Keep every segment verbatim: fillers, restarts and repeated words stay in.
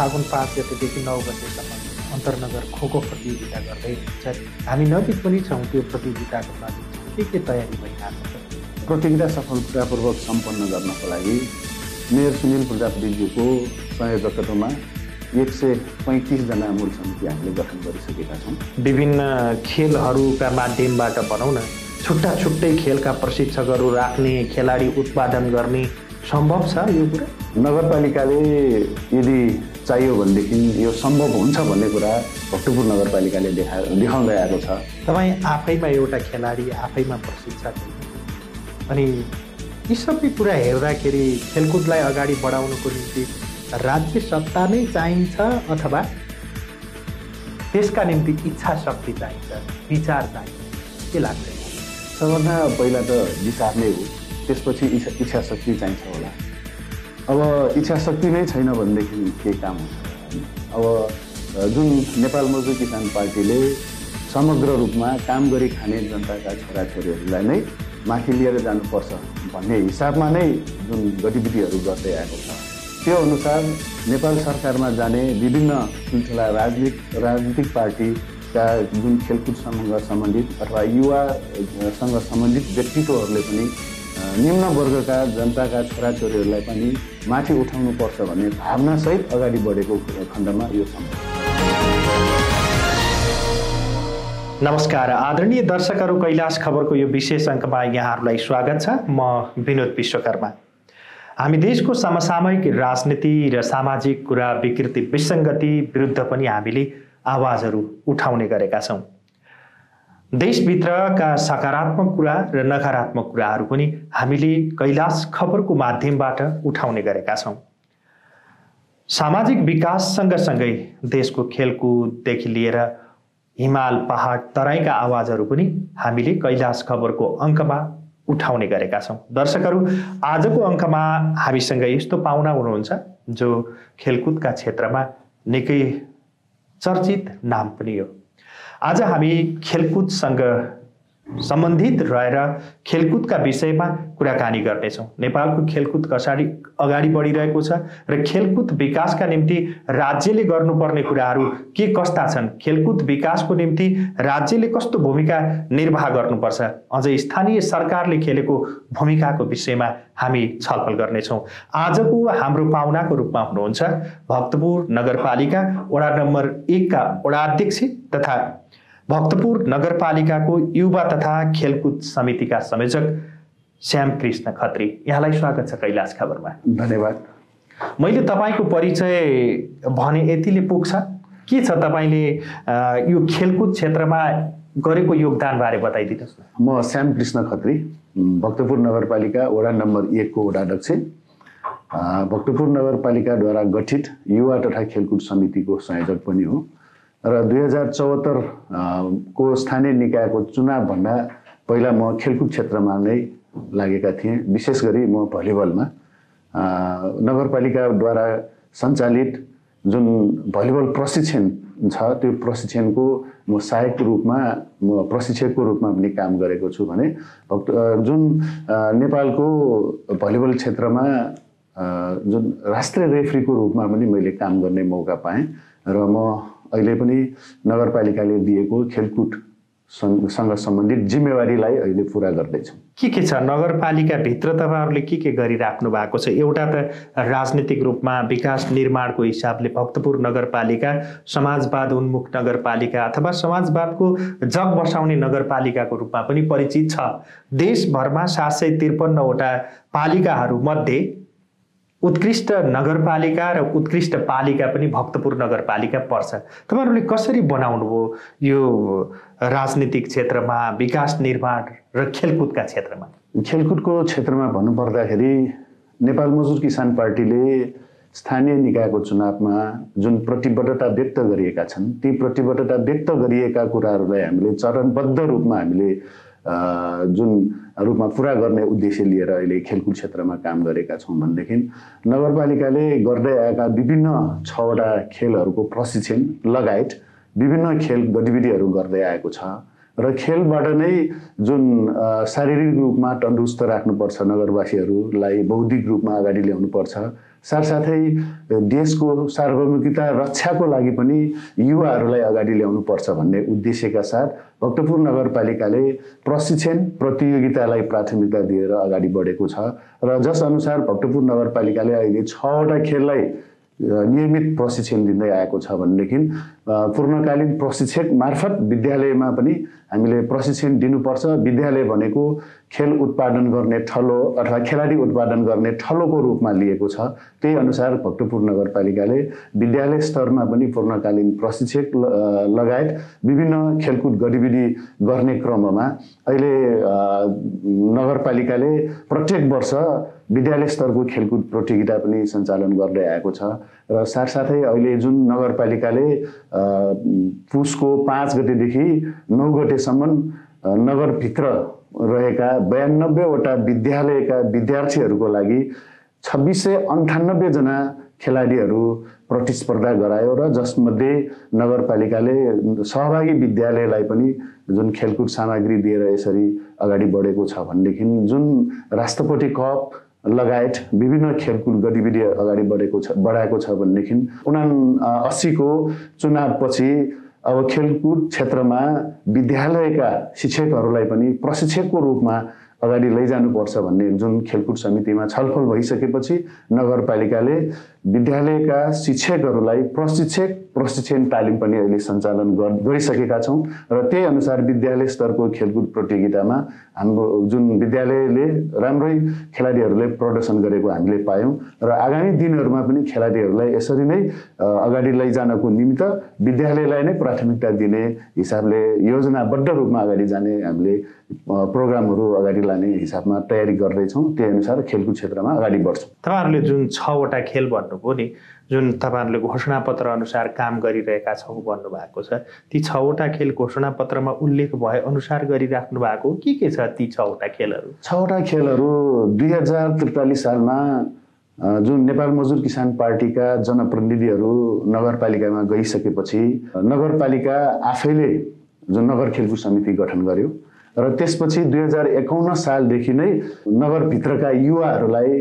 फागुन पाँच गतेदेखि नौ गतेसम्म अन्तरनगर खोखो प्रतियोगिता गर्दै हुनुहुन्छ। हामी नजिक पनि छौँ त्यो प्रतियोगिताको लागि के के तयारी भइरहेको छ। प्रतियोगिता सफलतापूर्वक सम्पन्न गर्नको लागि मेयर सुनिल प्रजापतिज्यूको संयोजकत्वमा एक सौ पैंतीस जना मूल समिति हामीले गठन गरिसकेका छौँ। विभिन्न खेलहरूका माध्यमबाट भनौँ न छुट्टा छुट्टै खेलका प्रशिक्षकहरू राख्ने, खेलाडी उत्पादन गर्ने सम्भव छ यो कुरा? नगरपालिकाले यदि चाहियो भनेदेखि यो सम्भव हुन्छ भन्ने कुरा भक्तपुर नगरपालिकाले देखा देखाउँदै आएको छ। तपाईँ आफैमा एउटा खेलाडी, आफैमा प्रशिक्षक अनि यी सबै कुरा हेर्दाखेरि खेलकुदलाई अगाडि बढाउनको निम्ति राज्य सत्ता नै चाहिन्छ अथवा त्यसका निम्ति इच्छा शक्ति चाहिन्छ, विचार चाहिन्छ के लाग्दैन? सबभन्दा पहिला त विचार नै हो, त्यसपछि इच्छा इच्छा शक्ति चाहिन्छ होला। अब इच्छा शक्ति नै छैन भनेदेखि के काम हुन्छ? अब जुन नेपाल मजदुर किसान पार्टीले समग्र रूपमा काम गरी खाने जनताका छोराछोरीहरूलाई नै माथि लिएर जानुपर्छ भन्ने हिसाबमा नै जुन गतिविधिहरू गर्दै आएको छ, त्यो अनुसार नेपाल सरकारमा जाने विभिन्न ठुल्ठुला राजनीतिक राजनीतिक पार्टीका जुन खेलकुदसँग सम्बन्धित अथवा युवासँग सम्बन्धित व्यक्तित्वहरूले पनि निम्न वर्गका जनताका छोराछोरीहरूलाई पनि माथि उठाउनुपर्छ भन्ने भावनासहित अगाडि बढेको खण्डमा यो सम्बन्ध। नमस्कार आदरणीय दर्शकहरू, कैलाश खबरको यो विशेष अङ्कमा यहाँहरूलाई स्वागत छ। म विनोद विश्वकर्मा। हामी देशको समसामयिक राजनीति र सामाजिक कुरा, विकृति, विसङ्गति विरुद्ध पनि हामीले आवाजहरू उठाउने गरेका छौँ। देशभित्रका सकारात्मक कुरा र नकारात्मक कुराहरू पनि हामीले कैलाश खबरको माध्यमबाट उठाउने गरेका छौँ। सामाजिक विकास सँगसँगै देशको खेलकुददेखि लिएर हिमाल पहाड तराईका आवाजहरू पनि हामीले कैलाश खबरको अङ्कमा उठाउने गरेका छौँ। दर्शकहरू, आजको अङ्कमा हामीसँग यस्तो पाहुना हुनुहुन्छ जो खेलकुदका क्षेत्रमा निकै चर्चित नाम पनि हो। आज हामी खेलकुदसँग सम्बन्धित रहेर खेलकुदका विषयमा कुराकानी गर्नेछौँ। नेपालको खेलकुद कसरी अगाडि बढिरहेको छ र खेलकुद विकासका निम्ति राज्यले गर्नुपर्ने कुराहरू के कस्ता छन्, खेलकुद विकासको निम्ति राज्यले कस्तो भूमिका निर्वाह गर्नुपर्छ, अझै स्थानीय सरकारले खेलेको भूमिकाको विषयमा हामी छलफल गर्नेछौँ। आजको हाम्रो पाहुनाको रूपमा हुनुहुन्छ भक्तपुर नगरपालिका वडा नम्बर एकका वडाध्यक्ष तथा भक्तपुर नगरपालिकाको युवा तथा खेलकुद समितिका संयोजक श्याम कृष्ण खत्री। यहाँलाई स्वागत छ कैलाश खबरमा। धन्यवाद। मैले तपाईँको परिचय भने यतिले पुग्छ। के छ तपाईँले यो खेलकुद क्षेत्रमा गरेको योगदानबारे बताइदिनुहोस् न। म श्याम कृष्ण खत्री, भक्तपुर नगरपालिका वडा नम्बर एकको वडाध्यक्ष, भक्तपुर नगरपालिकाद्वारा गठित युवा तथा खेलकुद समितिको संयोजक पनि हो र दुई हजार चौहत्तर को स्थानीय निकायको चुनावभन्दा पहिला म खेलकुद क्षेत्रमा नै लागेका थिएँ। विशेष गरी म भलिबलमा नगरपालिकाद्वारा सञ्चालित जुन भलिबल प्रशिक्षण छ त्यो प्रशिक्षणको म सहायक रूपमा, म प्रशिक्षकको रूपमा पनि काम गरेको छु। भने जुन नेपालको भलिबल क्षेत्रमा जुन राष्ट्रिय रेफ्रीको रूपमा पनि मैले काम गर्ने मौका पाएँ र म अहिले पनि नगरपालिकाले दिएको खेलकुदसँग सम्बन्धित जिम्मेवारीलाई अहिले पुरा गर्दैछौँ। के के छ नगरपालिकाभित्र तपाईँहरूले के के गरिराख्नु भएको छ? एउटा त राजनीतिक रूपमा विकास निर्माणको हिसाबले भक्तपुर नगरपालिका समाजवाद उन्मुख नगरपालिका अथवा समाजवादको जग बसाउने नगरपालिकाको रूपमा पनि परिचित छ। देशभरमा सात सय त्रिपन्नवटा पालिकाहरूमध्ये उत्कृष्ट नगरपालिका र उत्कृष्ट पालिका पनि भक्तपुर नगरपालिका पर्छ। तपाईहरूले कसरी बनाउनुभयो यो राजनीतिक क्षेत्रमा, विकास निर्माण र खेलकुदका क्षेत्रमा? खेलकुदको क्षेत्रमा भन्नुपर्दाखेरि नेपाल मजदुर किसान पार्टीले स्थानीय निकायको चुनावमा जुन प्रतिबद्धता व्यक्त गरिएका छन्, ती प्रतिबद्धता व्यक्त गरिएका कुराहरूलाई हामीले चरणबद्ध रूपमा हामीले जुन रूपमा पुरा गर्ने उद्देश्य लिएर अहिले खेलकुद क्षेत्रमा काम गरेका छौँ। भनेदेखि नगरपालिकाले गर्दै आएका विभिन्न छवटा खेलहरूको प्रशिक्षण लगायत विभिन्न खेल गतिविधिहरू गर्दै आएको छ र र खेलबाट नै जुन शारीरिक रूपमा तन्दुरुस्त राख्नुपर्छ नगरवासीहरूलाई, बौद्धिक रूपमा अगाडि ल्याउनुपर्छ, साथसाथै देशको सार्वभौमिकता रक्षाको लागि पनि युवाहरूलाई अगाडि ल्याउनुपर्छ भन्ने उद्देश्यका साथ भक्तपुर नगरपालिकाले प्रशिक्षण प्रतियोगितालाई प्राथमिकता दिएर अगाडि बढेको छ र जस अनुसार भक्तपुर नगरपालिकाले अहिले छवटा खेललाई नियमित प्रशिक्षण दिँदै आएको छ भनेदेखि पूर्णकालीन प्रशिक्षक मार्फत विद्यालयमा पनि हामीले प्रशिक्षण दिनुपर्छ। विद्यालय भनेको खेल उत्पादन गर्ने ठलो अथवा खेलाडी उत्पादन गर्ने ठलोको रूपमा लिएको छ। त्यही अनुसार भक्तपुर नगरपालिकाले विद्यालय स्तरमा पनि पूर्णकालीन प्रशिक्षक लगायत विभिन्न खेलकुद गतिविधि गर्ने क्रममा अहिले नगरपालिकाले प्रत्येक वर्ष विद्यालय स्तरको खेलकुद प्रतियोगिता पनि सञ्चालन गर्दै आएको छ र साथसाथै अहिले जुन नगरपालिकाले पुसको पाँच गतेदेखि नौ गतेसम्म नगरभित्र रहेका बयानब्बेवटा विद्यालयका विद्यार्थीहरूको लागि छब्बीस सय अन्ठानब्बे जना खेलाडीहरू प्रतिस्पर्धा गरायो र जसमध्ये नगरपालिकाले सहभागी विद्यालयलाई पनि जुन खेलकुद सामग्री दिएर यसरी अगाडि बढेको छ भनेदेखि जुन राष्ट्रपति कप लगायत विभिन्न खेलकुद गतिविधि अगाडि बढेको छ बढाएको छ भनेदेखि उनाअसी को चुनावपछि अब खेलकुद क्षेत्रमा विद्यालयका शिक्षकहरूलाई पनि प्रशिक्षकको रूपमा अगाडि लैजानुपर्छ भन्ने जुन खेलकुद समितिमा छलफल भइसकेपछि नगरपालिकाले विद्यालयका शिक्षकहरूलाई प्रशिक्षक प्रशिक्षण तालिम पनि अहिले सञ्चालन गरिसकेका छौं र त्यही अनुसार विद्यालय स्तरको खेलकुद प्रतियोगितामा हाम्रो जुन विद्यालयले राम्रै खेलाडीहरूले प्रदर्शन गरेको हामीले पायौं र आगामी दिनहरूमा पनि खेलाडीहरूलाई यसरी नै अगाडि लैजानको निमित्त विद्यालयलाई नै प्राथमिकता दिने हिसाबले योजनाबद्ध रूपमा अगाडि जाने हामीले प्रोग्रामहरू अगाडि लाने हिसाबमा तयारी गर्दै छौं। त्यही अनुसार खेलकुद क्षेत्रमा अगाडि बढ्छौं। तपाईहरुले जुन छवटा खेल भन्नुभयो नि, जुन तपाईहरुले घोषणापत्र अनुसार काम गरिरहेका छौं भन्नु भएको छ, ती छवटा खेल घोषणापत्रमा उल्लेख भए अनुसार गरिराख्नु भएको के के छ ती छवटा खेलहरू? छवटा खेलहरू दुई हजार त्रिचालीस सालमा जुन नेपाल मजदुर किसान पार्टीका जनप्रतिनिधिहरू नगरपालिकामा गइसकेपछि नगरपालिका आफैले जुन नगर खेलकुद समिति गठन गर्यो र त्यसपछि दुई हजार एकाउन्न सालदेखि नै नगरभित्रका युवाहरूलाई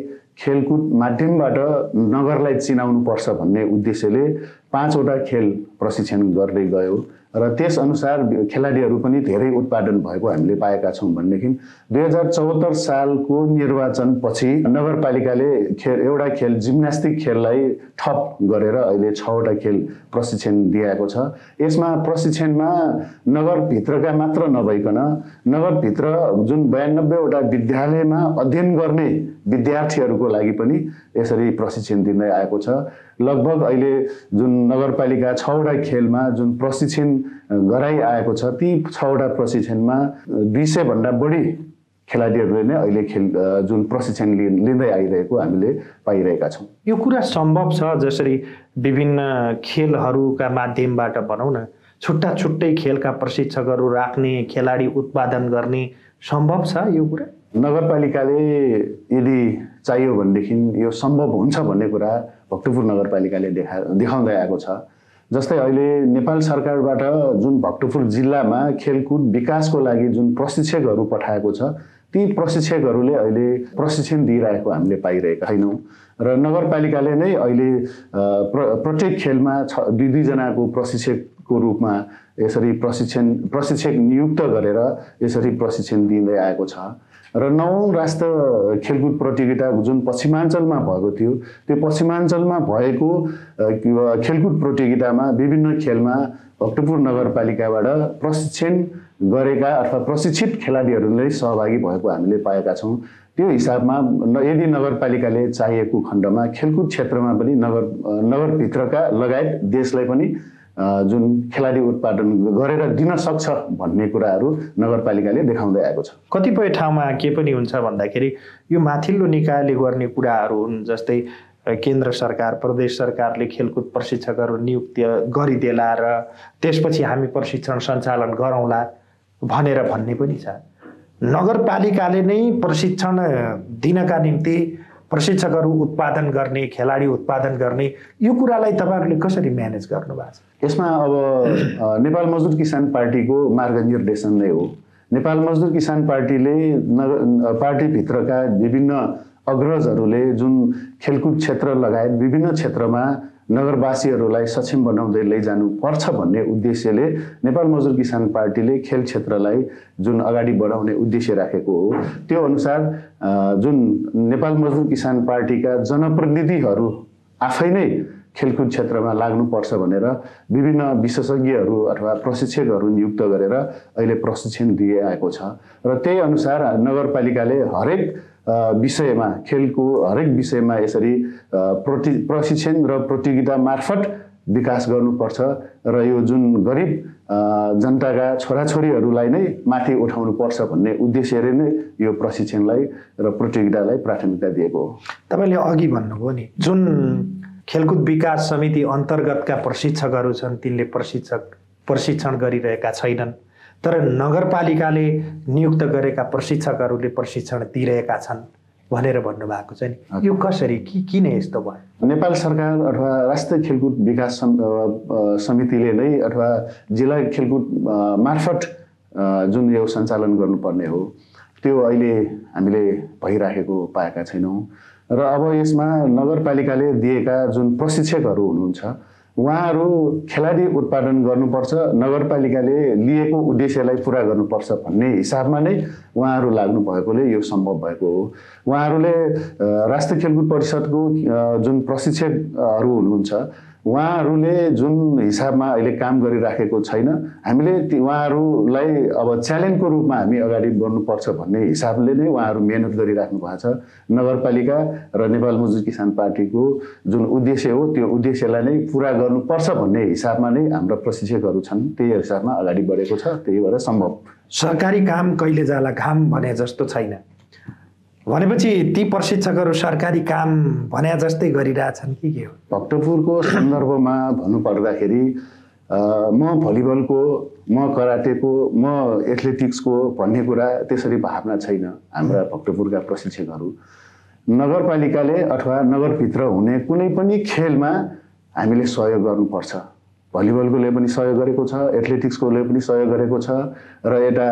खेलकुद माध्यमबाट नगरलाई चिनाउनुपर्छ भन्ने उद्देश्यले पाँचवटा खेल प्रशिक्षण गर्दै गयो र त्यसअनुसार खेलाडीहरू पनि धेरै उत्पादन भएको हामीले पाएका छौं भनेदेखि दुई हजार चौहत्तर सालको निर्वाचनपछि नगरपालिकाले खेल एउटा खेल जिम्नास्टिक खेललाई थप गरेर अहिले छवटा खेल प्रशिक्षण दिएको छ। यसमा प्रशिक्षणमा नगरभित्रका मात्र नभइकन नगरभित्र जुन बयानब्बेवटा विद्यालयमा अध्ययन गर्ने विद्यार्थीहरूको लागि पनि यसरी प्रशिक्षण दिँदै आएको छ। लगभग अहिले जुन नगरपालिका छवटा खेलमा जुन प्रशिक्षण गराइ आएको छ ती छवटा प्रशिक्षणमा दुई सय भन्दा बढी खेलाडीहरूले नै अहिले खेल जुन प्रशिक्षण लिँदै आइरहेको हामीले पाइरहेका छौँ। यो कुरा सम्भव छ जसरी विभिन्न खेलहरूका माध्यमबाट भनौँ न छुट्टा छुट्टै खेलका प्रशिक्षकहरू राख्ने, खेलाडी उत्पादन गर्ने सम्भव छ? यो कुरा नगरपालिकाले यदि चाहियो भनेदेखि यो सम्भव हुन्छ भन्ने कुरा भक्तपुर नगरपालिकाले देखा देखाउँदै आएको छ। जस्तै अहिले नेपाल सरकारबाट जुन भक्तपुर जिल्लामा खेलकुद विकासको लागि जुन प्रशिक्षकहरू पठाएको छ ती प्रशिक्षकहरूले अहिले प्रशिक्षण दिइरहेको हामीले पाइरहेका छैनौँ र नगरपालिकाले नै अहिले प्रत्येक खेलमा छ दुई दुईजनाको प्रशिक्षकको रूपमा यसरी प्रशिक्षण प्रशिक्षक नियुक्त गरेर यसरी प्रशिक्षण दिँदै आएको छ र नवौं राष्ट्र खेलकुद प्रतियोगिता जुन पश्चिमाञ्चलमा भएको थियो त्यो पश्चिमाञ्चलमा भएको खेलकुद प्रतियोगितामा विभिन्न खेलमा भक्तपुर नगरपालिकाबाट प्रशिक्षण गरेका अथवा प्रशिक्षित खेलाडीहरूले सहभागी भएको हामीले पाएका छौँ। त्यो हिसाबमा यदि नगरपालिकाले चाहिएको खण्डमा खेलकुद क्षेत्रमा पनि नगर नगरभित्रका लगायत देशलाई पनि जुन खेलाडी उत्पादन गरेर दिन सक्छ भन्ने कुराहरू नगरपालिकाले देखाउँदै आएको छ। कतिपय ठाउँमा के पनि हुन्छ भन्दाखेरि यो माथिल्लो निकायले गर्ने कुराहरू हुन्, जस्तै केन्द्र सरकार प्रदेश सरकारले खेलकुद प्रशिक्षकहरू नियुक्त गरिदेला र त्यसपछि हामी प्रशिक्षण सञ्चालन गरौँला भनेर भन्ने पनि छ। नगरपालिकाले नै प्रशिक्षण दिनका निम्ति प्रशिक्षकहरु उत्पादन गर्ने, खेलाडी उत्पादन गर्ने, यो कुरालाई तपाईहरुले कसरी म्यानेज गर्नुभएको छ? यसमा अब नेपाल मजदुर किसान पार्टीको मार्ग निर्देशन नै हो। नेपाल मजदुर किसान पार्टीले पार्टी भित्रका विभिन्न अग्रजहरुले जुन खेलकुद क्षेत्र लगायत विभिन्न क्षेत्रमा नगरवासीहरुलाई सक्षम बनाउँदै लैजानु पर्छ भन्ने उद्देश्यले नेपाल मजदुर किसान पार्टीले खेल क्षेत्रलाई जुन अगाडि बढाउने उद्देश्य राखेको हो। त्यो अनुसार जुन नेपाल मजदुर किसान पार्टीका जनप्रतिनिधिहरु आफै नै खेलकुद क्षेत्रमा लाग्नुपर्छ भनेर विभिन्न विशेषज्ञहरू अथवा प्रशिक्षकहरू नियुक्त गरेर अहिले प्रशिक्षण दिए आएको छ र त्यही अनुसार नगरपालिकाले हरेक विषयमा, खेलको हरेक विषयमा यसरी प्रशिक्षण र प्रतियोगिता मार्फत विकास गर्नुपर्छ र यो जुन गरिब जनताका छोराछोरीहरूलाई नै माथि उठाउनु पर्छ भन्ने उद्देश्यले नै यो प्रशिक्षणलाई र प्रतियोगितालाई प्राथमिकता दिएको हो। तपाईले अघि भन्नुभयो नि जुन खेलकुद विकास समिति अन्तर्गतका प्रशिक्षकहरू छन् तिनले प्रशिक्षक प्रशिक्षण गरिरहेका छैनन्, तर नगरपालिकाले नियुक्त गरेका प्रशिक्षकहरूले प्रशिक्षण दिइरहेका छन् भनेर भन्नुभएको छ नि। यो कसरी, कि किन यस्तो भयो? नेपाल सरकार अथवा राष्ट्रिय खेलकुद विकास समितिले नै अथवा जिल्ला खेलकुद मार्फत जुन यो सञ्चालन गर्नुपर्ने हो त्यो अहिले हामीले भइराखेको पाएका छैनौँ र अब यसमा नगरपालिकाले दिएका जुन प्रशिक्षकहरू हुनुहुन्छ उहाँहरू खेलाडी उत्पादन गर्नुपर्छ, नगरपालिकाले लिएको उद्देश्यलाई पूरा गर्नुपर्छ भन्ने हिसाबमा नै उहाँहरू लाग्नु भएकोले यो सम्भव भएको हो। उहाँहरूले राष्ट्रिय खेलकुद परिषदको जुन प्रशिक्षकहरू हुनुहुन्छ उहाँहरूले जुन हिसाबमा अहिले काम गरिराखेको छैन, हामीले उहाँहरूलाई अब च्यालेन्जको रूपमा हामी अगाडि बढ्नुपर्छ भन्ने हिसाबले नै उहाँहरू मेहनत गरिराख्नु भएको छ। नगरपालिका र नेपाल मजदुर किसान पार्टीको जुन उद्देश्य हो त्यो उद्देश्यलाई नै पुरा गर्नुपर्छ भन्ने हिसाबमा नै हाम्रा प्रशिक्षकहरू छन्, त्यही हिसाबमा अगाडि बढेको छ। त्यही भएर सम्भव। सरकारी काम कहिले जाला घाम भने जस्तो छैन भनेपछि ती प्रशिक्षकहरू सरकारी काम भने जस्तै गरिरहेछन् कि के हो? भक्तपुरको सन्दर्भमा भन्नुपर्दाखेरि म भलिबलको, म कराटेको, म एथलेटिक्सको भन्ने कुरा त्यसरी भावना छैन हाम्रा भक्तपुरका प्रशिक्षकहरू। नगरपालिकाले अथवा नगरभित्र हुने कुनै पनि खेलमा हामीले सहयोग गर्नुपर्छ। भलिबलकोले पनि सहयोग गरेको छ, एथलेटिक्सकोले पनि सहयोग गरेको छ र यता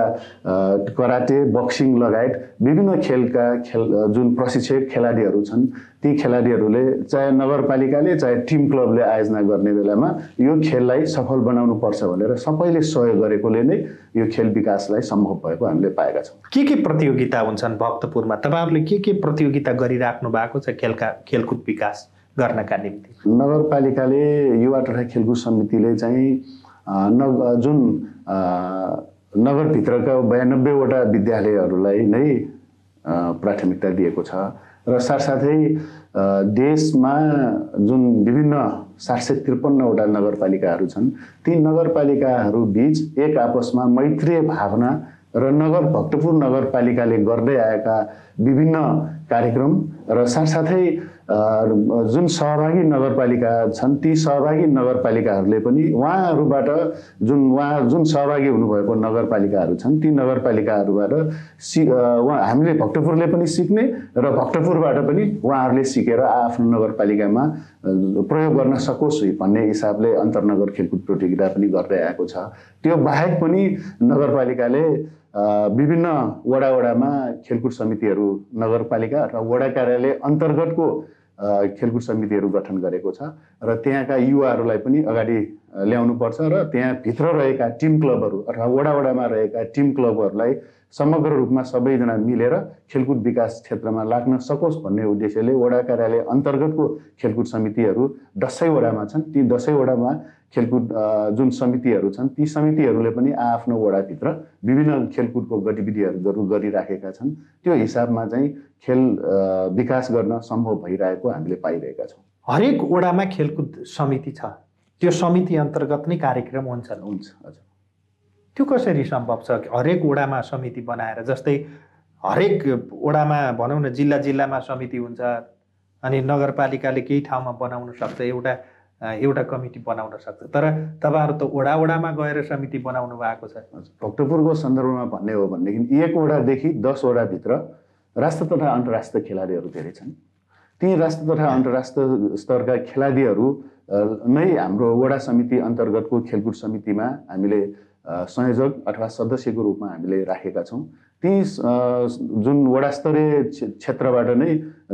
कराटे, बक्सिङ लगायत विभिन्न खेलका खेल जुन प्रशिक्षक खेलाडीहरू छन् ती खेलाडीहरूले चाहे नगरपालिकाले चाहे टिम क्लबले आयोजना गर्ने बेलामा यो खेललाई सफल बनाउनुपर्छ भनेर सबैले सहयोग गरेकोले नै यो खेल विकासलाई सम्भव भएको हामीले पाएका छौँ। के के प्रतियोगिता हुन्छन् भक्तपुरमा? तपाईँहरूले के के प्रतियोगिता गरिराख्नु भएको छ खेलका खेलकुद विकास गर्नका निम्ति? नगरपालिकाले युवा तथा खेलकुद समितिले चाहिँ नग जुन नगरभित्रका बयानब्बेवटा विद्यालयहरूलाई नै प्राथमिकता दिएको छ र साथसाथै देशमा जुन विभिन्न सात सय त्रिपन्नवटा नगरपालिकाहरू छन् ती नगरपालिकाहरू बिच एक आपसमा मैत्रीय भावना र नगर भक्तपुर नगरपालिकाले गर्दै आएका विभिन्न कार्यक्रम र साथसाथै जुन सहभागी नगरपालिका छन् ती सहभागी नगरपालिकाहरूले पनि उहाँहरूबाट जुन उहाँ जुन सहभागी हुनुभएको नगरपालिकाहरू छन् ती नगरपालिकाहरूबाट सि हामीले भक्तपुरले पनि सिक्ने र भक्तपुरबाट पनि उहाँहरूले सिकेर आफ्नो नगरपालिकामा प्रयोग गर्न सकोस् भन्ने हिसाबले अन्तर्नगर खेलकुद प्रतियोगिता पनि गर्दै आएको छ। त्यो बाहेक पनि नगरपालिकाले विभिन्न वडा वडामा खेलकुद समितिहरू नगरपालिका अथवा वडा कार्यालय अन्तर्गतको खेलकुद समितिहरू गठन गरेको छ र त्यहाँका युवाहरूलाई पनि अगाडि ल्याउनुपर्छ र त्यहाँभित्र रहेका टिम क्लबहरू अथवा वडा वडामा रहेका टिम क्लबहरूलाई समग्र रूपमा सबैजना मिलेर खेलकुद विकास क्षेत्रमा लाग्न सकोस् भन्ने उद्देश्यले वडा कार्यालय अन्तर्गतको खेलकुद समितिहरू दसै वडामा छन्, ती दसै वडामा खेलकुद जुन समितिहरू छन् ती समितिहरूले पनि आफ्नो वडाभित्र विभिन्न खेलकुदको गतिविधिहरू गरिराखेका छन्। त्यो हिसाबमा चाहिँ खेल विकास गर्न सम्भव भइरहेको हामीले पाइरहेका छौँ। हरेक वडामा खेलकुद समिति छ, त्यो समिति अन्तर्गत नै कार्यक्रम हुन्छन्। हुन्छ, हजुर। त्यो कसरी सम्भव छ हरेक वडामा समिति बनाएर? जस्तै हरेक वडामा भनौँ न जिल्ला जिल्लामा समिति हुन्छ अनि नगरपालिकाले केही ठाउँमा बनाउन सक्छ, एउटा एउटा कमिटी बनाउन सक्छ, तर तपाईँहरू त वडा वडामा गएर समिति बनाउनु भएको छ। भक्तपुरको सन्दर्भमा भन्ने हो भनेदेखि एक वडादेखि दस वडाभित्र राष्ट्र तथा अन्तर्राष्ट्रिय खेलाडीहरू धेरै छन् ती राष्ट्र तथा अन्तर्राष्ट्रिय स्तरका खेलाडीहरू नै हाम्रो वडा समिति अन्तर्गतको खेलकुद समितिमा हामीले संयोजक अथवा सदस्यको रूपमा हामीले राखेका छौं। ती जुन वडा स्तरीय क्षेत्रबाट नै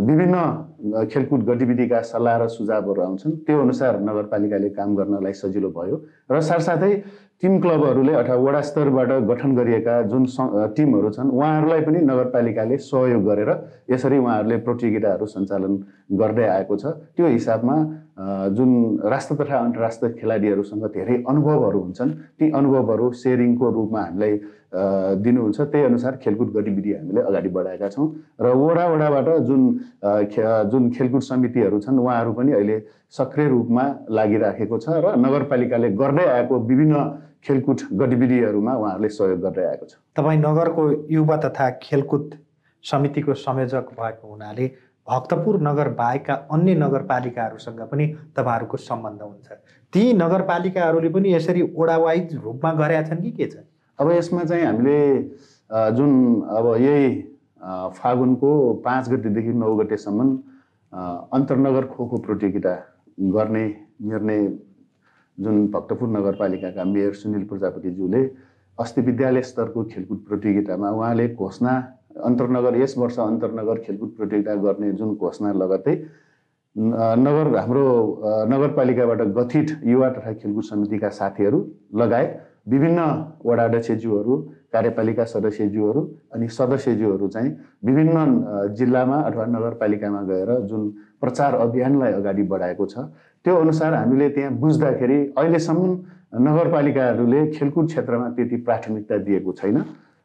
विभिन्न खेलकुद गतिविधिका सल्लाह र सुझावहरू आउँछन्, त्यो अनुसार नगरपालिकाले काम गर्नलाई सजिलो भयो र साथसाथै टिम क्लबहरूले अथवा वडा स्तरबाट गठन गरिएका जुन टिमहरू छन् उहाँहरूलाई पनि नगरपालिकाले सहयोग गरेर यसरी उहाँहरूले प्रतियोगिताहरू सञ्चालन गर्दै आएको छ। त्यो हिसाबमा जुन राष्ट्र तथा अन्तर्राष्ट्रिय खेलाडीहरूसँग धेरै अनुभवहरू हुन्छन्, ती अनुभवहरू सेयरिङको रूपमा हामीलाई दिनुहुन्छ। त्यही अनुसार खेलकुद गतिविधि हामीले अगाडि बढाएका छौं र वडा वडाबाट जुन जुन खेलकुद समितिहरू छन् उहाँहरू पनि अहिले सक्रिय रूपमा लागिराखेको छ र नगरपालिकाले गर्दै आएको विभिन्न खेलकुद गतिविधिहरूमा उहाँहरूले सहयोग गर्दै आएको छ। तपाई नगरको युवा तथा खेलकुद समितिको संयोजक भएको हुनाले भक्तपुर नगर बाहेकका अन्य नगरपालिकाहरूसँग पनि तपाईहरूको सम्बन्ध हुन्छ। ती नगरपालिकाहरूले पनि यसरी वडावाइज रूपमा गरेका छन् कि के छ? अब यसमा चाहिँ हामीले जुन अब यही फागुनको पाँच गतेदेखि नौ गतेसम्म अन्तर्नगर खोखो प्रतियोगिता गर्ने निर्णय जुन भक्तपुर नगरपालिकाका मेयर सुनिल प्रजापतिज्यूले अस्ति विद्यालय स्तरको खेलकुद प्रतियोगितामा उहाँले घोषणा अन्तर्नगर यस वर्ष अन्तर्नगर खेलकुद प्रतियोगिता गर्ने जुन घोषणा लगत्तै नगर हाम्रो नगरपालिकाबाट गठित युवा तथा खेलकुद समितिका साथीहरू लगायत विभिन्न वडा अध्यक्षज्यूहरू, कार्यपालिका सदस्यज्यूहरू अनि सदस्यज्यूहरू चाहिँ विभिन्न जिल्लामा अथवा नगरपालिकामा गएर जुन प्रचार अभियानलाई अगाडि बढाएको छ त्यो अनुसार हामीले त्यहाँ बुझ्दाखेरि अहिलेसम्म नगरपालिकाहरूले खेलकुद क्षेत्रमा त्यति प्राथमिकता दिएको छैन।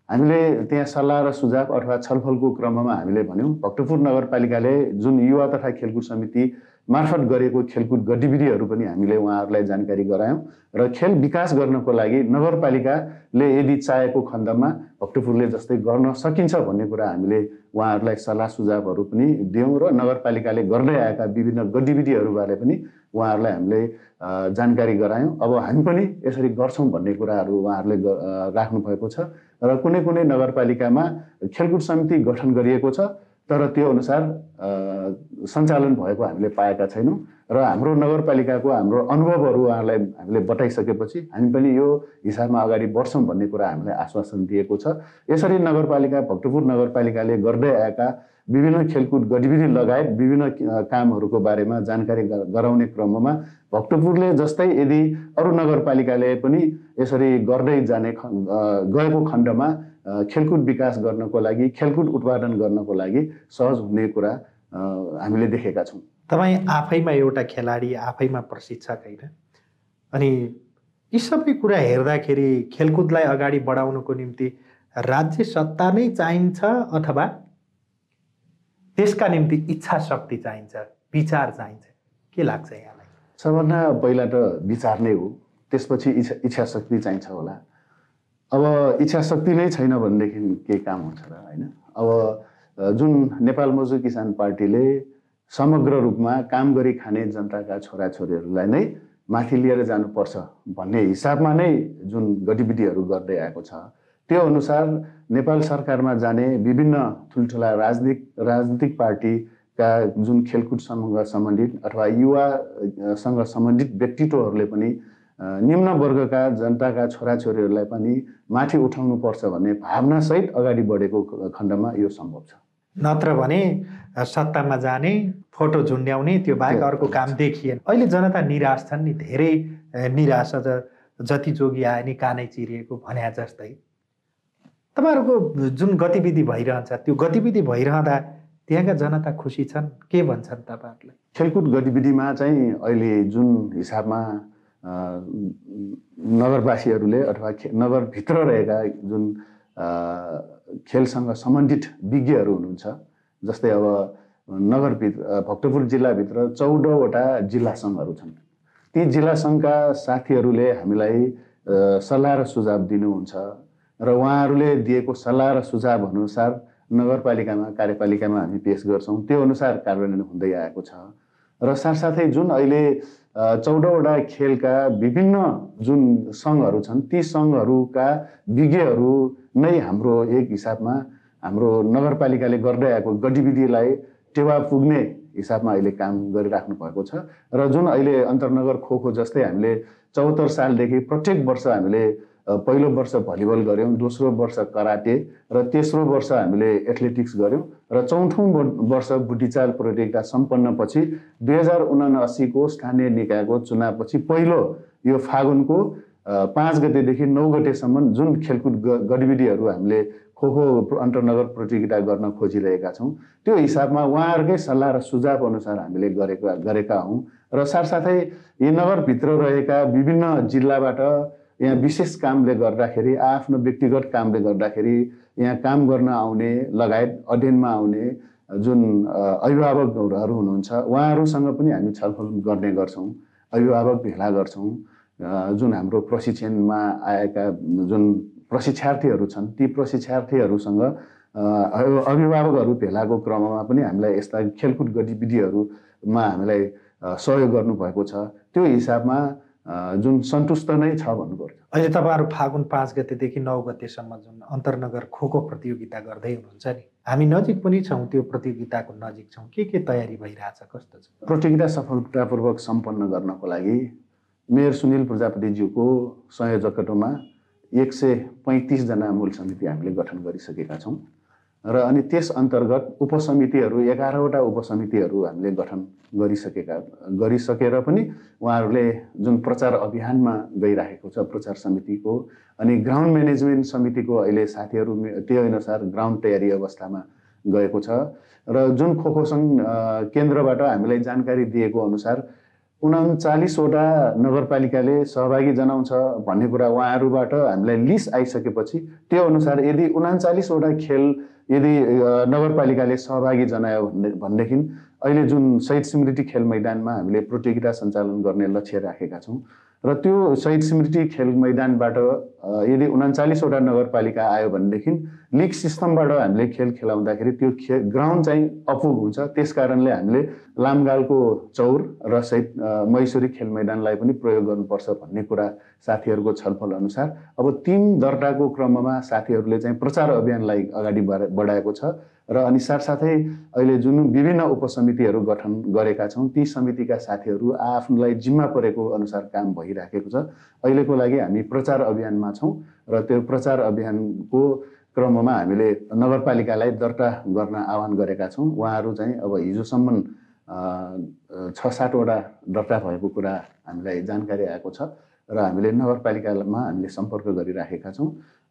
हामीले त्यहाँ सल्लाह र सुझाव अथवा छलफलको क्रममा हामीले भन्यौं भक्तपुर नगरपालिकाले जुन युवा तथा खेलकुद समिति मार्फत गरेको खेलकुद गतिविधिहरू पनि हामीले उहाँहरूलाई जानकारी गरायौं र खेल विकास गर्नको लागि नगरपालिकाले यदि चाहेको खण्डमा भक्तपुरले जस्तै गर्न सकिन्छ भन्ने कुरा हामीले उहाँहरूलाई सल्लाह सुझावहरू पनि दियौं र नगरपालिकाले गर्दै आएका विभिन्न गतिविधिहरूबारे पनि उहाँहरूलाई हामीले जानकारी गरायौं। अब हामी पनि यसरी गर्छौं भन्ने कुराहरू उहाँहरूले राख्नु भएको छ र कुनै कुनै नगरपालिकामा खेलकुद समिति गठन गरिएको छ तर त्यो अनुसार सञ्चालन भएको हामीले पाएका छैनौं र हाम्रो नगरपालिकाको हाम्रो अनुभवहरू उहाँहरूलाई हामीले बताइसकेपछि हामी पनि यो हिसाबमा अगाडि बढ्छौं भन्ने कुरा हामीले आश्वासन दिएको छ। यसरी नगरपालिका भक्तपुर नगरपालिकाले गर्दै आएका विभिन्न खेलकुद गतिविधि लगायत विभिन्न कामहरूको बारेमा जानकारी गराउने क्रममा भक्तपुरले जस्तै यदि अरू नगरपालिकाले पनि यसरी गर्दै जाने गएको खण्डमा खेलकुद विकास गर्नको लागि, खेलकुद उत्पादन गर्नको लागि सहज हुने कुरा हामीले देखेका छौं। तपाई आफैमा एउटा खेलाडी, आफैमा प्रशिक्षक हैन, अनि यी सबै कुरा हेर्दाखेरि खेलकुदलाई अगाडि बढाउनको निम्ति राज्य सत्ता नै चाहिन्छ अथवा त्यसका निम्ति इच्छा शक्ति चाहिन्छ, विचार चाहिन्छ, के लाग्छ यहाँलाई? सबभन्दा पहिला त विचार नै हो, त्यसपछि इच्छा इच्छा शक्ति चाहिन्छ होला। अब इच्छा शक्ति नै छैन भनेदेखि के काम हुन्छ र हैन? अब जुन नेपाल मजदुर किसान पार्टीले समग्र रूपमा काम गरी खाने जनताका छोराछोरीहरूलाई नै माथि लिएर जानुपर्छ भन्ने हिसाबमा नै जुन गतिविधिहरू गर्दै आएको छ त्यो अनुसार नेपाल सरकारमा जाने विभिन्न ठुल्ठुला राजनीतिक राजनीतिक पार्टीका जुन खेलकुदसँग सम्बन्धित अथवा युवासँग सम्बन्धित व्यक्तित्वहरूले पनि निम्न वर्गका जनताका छोराछोरीहरूलाई पनि माथि उठाउनुपर्छ भन्ने भावनासहित अगाडि बढेको खण्डमा यो सम्भव छ। नत्र भने सत्तामा जाने, फोटो झुन्ड्याउने, त्यो बाहेक अर्को काम देखिएन। अहिले जनता निराश छन् नि, धेरै निराश, अझ जति जोगी आए नि कानै चिरिएको भन्या जस्तै। तपाईहरुको जुन गतिविधि भइरहन्छ त्यो गतिविधि भइरहँदा त्यहाँका जनता खुसी छन्, के भन्छन् तपाईहरुले? खेलकुद गतिविधिमा चाहिँ अहिले जुन हिसाबमा नगरवासीहरूले अथवा नगरभित्र रहेका जुन खेलसँग सम्बन्धित विज्ञहरू हुनुहुन्छ, जस्तै अब नगरभित्र भक्तपुर जिल्लाभित्र चौधवटा जिल्ला सङ्घहरू छन्। ती जिल्ला सङ्घका साथीहरूले हामीलाई सल्लाह र सुझाव दिनुहुन्छ र उहाँहरूले दिएको सल्लाह र सुझाव अनुसार नगरपालिकामा, कार्यपालिकामा हामी पेश गर्छौं, त्यो अनुसार कार्यान्वयन हुँदै आएको छ। र साथसाथै जुन अहिले चौधवटा खेलका विभिन्न जुन सङ्घहरू छन् ती सङ्घहरूका विज्ञहरू नै हाम्रो एक हिसाबमा हाम्रो नगरपालिकाले गर्दै आएको गतिविधिलाई टेवा पुग्ने हिसाबमा अहिले काम गरिराख्नु भएको छ र जुन अहिले अन्तरनगर खोखो जस्तै हामीले चौहत्तर सालदेखि प्रत्येक वर्ष हामीले पहिलो वर्ष भलिबल गर्यौं, दोस्रो वर्ष कराटे र तेस्रो वर्ष हामीले एथलेटिक्स गर्यौं र चौथौं वर्ष बुढीचाल प्रतियोगिता सम्पन्नपछि दुई हजार उनासी को स्थानीय निकायको चुनावपछि पहिलो यो फागुनको पाँच गतेदेखि नौ गतेसम्म जुन खेलकुद गतिविधिहरू हामीले खोखो अन्तरनगर प्रतियोगिता गर्न खोजिरहेका छौं त्यो हिसाबमा उहाँहरुकै सल्लाह र सुझाव अनुसार हामीले गरेका गरेका हौं र साथसाथै यी नगर भित्र रहेका विभिन्न जिल्लाबाट यहाँ विशेष कामले गर्दाखेरि आफ्नो व्यक्तिगत कामले गर्दाखेरि यहाँ काम गर्न आउने लगायत अध्ययनमा आउने जुन अभिभावकहरू हुनुहुन्छ उहाँहरूसँग पनि हामी छलफल गर्ने गर्छौं, अभिभावक भेला गर्छौं, जुन हाम्रो प्रशिक्षणमा आएका जुन प्रशिक्षार्थीहरू छन् ती प्रशिक्षार्थीहरूसँग अभिभावकहरू भेलाको क्रममा पनि हामीलाई यस्ता खेलकुद गतिविधिहरूमा हामीलाई सहयोग गर्नु भएको छ। त्यो हिसाबमा जुन सन्तुष्ट नै छ भन्नुपर्छ। अहिले तपाईहरु फागुन पाँच गतेदेखि नौ गतेसम्म जुन अन्तरनगर खोखो प्रतियोगिता गर्दै हुनुहुन्छ नि, हामी नजिक पनि छौं, त्यो प्रतियोगिताको नजिक छौं, के के तयारी भइरहेछ, कस्तो छ? प्रतियोगिता सफलतापूर्वक सम्पन्न गर्नको लागि मेयर सुनिल प्रजापति ज्यूको संयोजकत्वमा एक सौ पैंतीस जना मूल समिति हामीले गठन गरिसकेका छौं र अनि त्यस अन्तर्गत उपसमितिहरू एघारवटा उपसमितिहरू हामीले गठन गरिसकेका गरिसकेर पनि उहाँहरूले जुन प्रचार अभियानमा गइराखेको छ प्रचार समितिको अनि ग्राउन्ड म्यानेजमेन्ट समितिको अहिले साथीहरू त्यो अनुसार ग्राउन्ड तयारी अवस्थामा गएको छ र जुन खोखो संघ केन्द्रबाट हामीलाई जानकारी दिएको अनुसार उनन्चालीस वटा नगरपालिकाले सहभागी जनाउँछ भन्ने कुरा उहाँहरूबाट हामीलाई लिस्ट आइसकेपछि त्यो अनुसार यदि उनन्चालीस वटा खेल यदि नगरपालिकाले सहभागी जनायो भनेदेखि अहिले जुन शहीद स्मृति खेल मैदानमा हामीले प्रतियोगिता सञ्चालन गर्ने लक्ष्य राखेका छौं र त्यो शहीद स्मृति खेल मैदानबाट यदि उनन्चालीस वटा नगरपालिका आयो भनेदेखि लिग सिस्टमबाट हामीले खेल खेलाउँदाखेरि त्यो खे ग्राउन्ड चाहिँ अपुग हुन्छ। त्यसकारणले हामीले लामगालको चौर र शहीद मैसूरी खेल मैदानलाई पनि प्रयोग गर्नुपर्छ भन्ने कुरा साथीहरूको छलफल अनुसार अब टिम दर्ताको क्रममा साथीहरूले चाहिँ प्रचार अभियानलाई अगाडि बढाएको छ र अनि साथसाथै अहिले जुन विभिन्न उपसमितिहरू गठन गरेका छौं ती समितिका साथीहरू आफूलाई जिम्मा परेको अनुसार काम भइराखेको छ। अहिलेको लागि हामी प्रचार अभियानमा छौं र त्यो प्रचार अभियानको क्रममा हामीले नगरपालिकालाई दर्ता गर्न आह्वान गरेका छौं। उहाँहरू चाहिँ अब हिजोसम्म छ सातवटा दर्ता भएको कुरा हामीलाई जानकारी आएको छ र हामीले नगरपालिकामा हामीले सम्पर्क गरिराखेका छौं।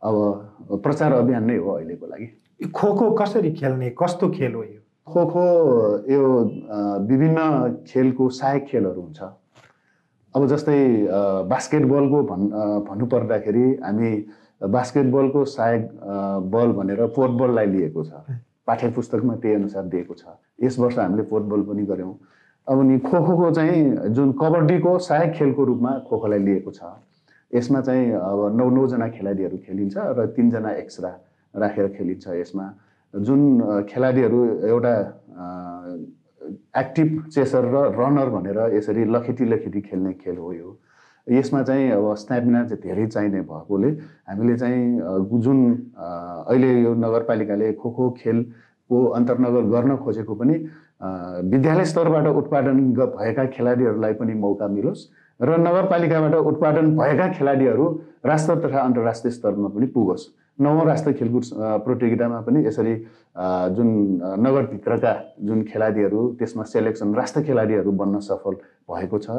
अब प्रचार अभियान नै हो अहिलेको लागि। खोखो कसरी खेल्ने, कस्तो खेल हो यो? खोखो यो विभिन्न खेलको सहायक खेलहरू हुन्छ। अब जस्तै बास्केटबलको भन् भन्नुपर्दाखेरि हामी बास्केटबलको सहायक बल भनेर पोर्टबललाई लिएको छ, पाठ्य पुस्तकमा त्यही अनुसार दिएको छ। यस वर्ष हामीले पोर्टबल पनि गऱ्यौँ। अब नि खोखोको चाहिँ जुन कबड्डीको सहायक खेलको रूपमा खोखोलाई लिएको छ। यसमा चाहिँ अब नौ नौजना खेलाडीहरू खेलिन्छ र तीनजना एक्स्ट्रा राखेर खेलिन्छ। यसमा जुन खेलाडीहरू एउटा एक्टिभ चेसर र रनर भनेर यसरी लखेटी लखेटी खेल्ने खेल हो यो। यसमा चाहिँ अब स्ट्यामिना चाहिँ धेरै चाहिने भएकोले हामीले चाहिँ जुन अहिले यो नगरपालिकाले खोखो खेलको अन्तर्नगर गर्न खोजेको पनि विद्यालय स्तरबाट उत्पादन भएका खेलाडीहरूलाई पनि मौका मिलोस् र नगरपालिकाबाट उत्पादन भएका खेलाडीहरू राष्ट्र तथा अन्तर्राष्ट्रिय स्तरमा पनि पुगोस्। नवौं राष्ट्रिय खेलकुद प्रतियोगितामा पनि यसरी जुन नगरभित्रका जुन खेलाडीहरू त्यसमा सेलेक्सन राष्ट्रिय खेलाडीहरू बन्न सफल भएको छ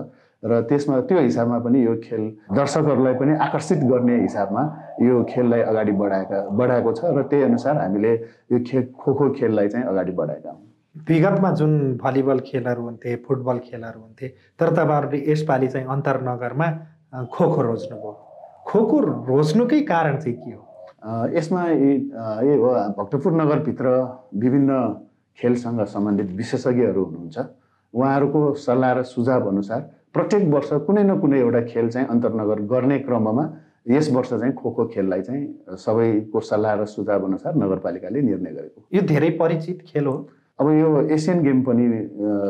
र त्यसमा त्यो हिसाबमा पनि यो खेल दर्शकहरूलाई पनि आकर्षित गर्ने हिसाबमा यो खेललाई अगाडि बढाएका बढाएको छ र त्यही अनुसार हामीले यो खेल खोखो खेललाई चाहिँ अगाडि बढाएका हौँ। विगतमा जुन भलिबल खेलहरू हुन्थे, फुटबल खेलहरू हुन्थे, तर तपाईँहरूले यसपालि चाहिँ अन्तरनगरमा खोखो रोज्नुभयो। खोखो रोज्नुकै कारण चाहिँ के हो? यसमा यही हो, भक्तपुर नगरभित्र विभिन्न खेलसँग सम्बन्धित विशेषज्ञहरू हुनुहुन्छ। उहाँहरूको सल्लाह र सुझाव अनुसार प्रत्येक वर्ष कुनै न कुनै एउटा खेल चाहिँ अन्तरनगर गर्ने क्रममा यस वर्ष चाहिँ खोखो खेललाई चाहिँ सबैको सल्लाह र सुझाव अनुसार नगरपालिकाले निर्णय गरेको। यो धेरै परिचित खेल हो। अब यो एसियन गेम पनि